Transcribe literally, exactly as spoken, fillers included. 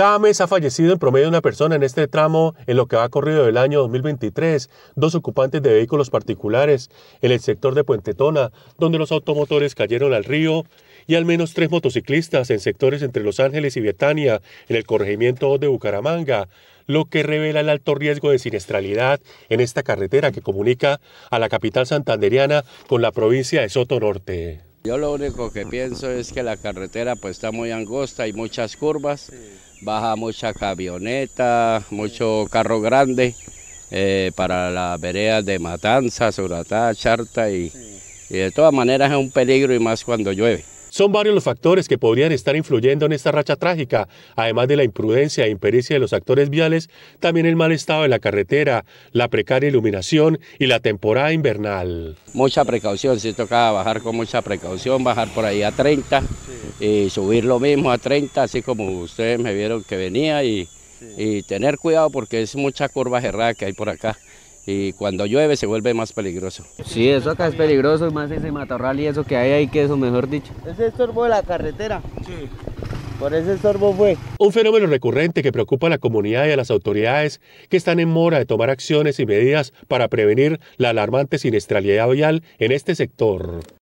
Cada mes ha fallecido en promedio una persona en este tramo en lo que ha corrido del año dos mil veintitrés, dos ocupantes de vehículos particulares en el sector de Puente Tona, donde los automotores cayeron al río, y al menos tres motociclistas en sectores entre Los Ángeles y Vietania, en el corregimiento de Bucaramanga, lo que revela el alto riesgo de siniestralidad en esta carretera que comunica a la capital santandereana con la provincia de Soto Norte. Yo lo único que pienso es que la carretera pues está muy angosta, hay muchas curvas, baja mucha camioneta, mucho carro grande eh, para las veredas de Matanza, Suratá, Charta y, y de todas maneras es un peligro y más cuando llueve. Son varios los factores que podrían estar influyendo en esta racha trágica, además de la imprudencia e impericia de los actores viales, también el mal estado de la carretera, la precaria iluminación y la temporada invernal. Mucha precaución, sí toca bajar con mucha precaución, bajar por ahí a treinta sí. Y subir lo mismo a treinta, así como ustedes me vieron que venía y, sí. Y tener cuidado porque es mucha curva cerrada que hay por acá. Y cuando llueve se vuelve más peligroso. Sí, eso acá es peligroso, y más ese matorral y eso que hay ahí, que eso mejor dicho. Ese estorbo de la carretera. Sí. Por ese estorbo fue. Un fenómeno recurrente que preocupa a la comunidad y a las autoridades que están en mora de tomar acciones y medidas para prevenir la alarmante siniestralidad vial en este sector.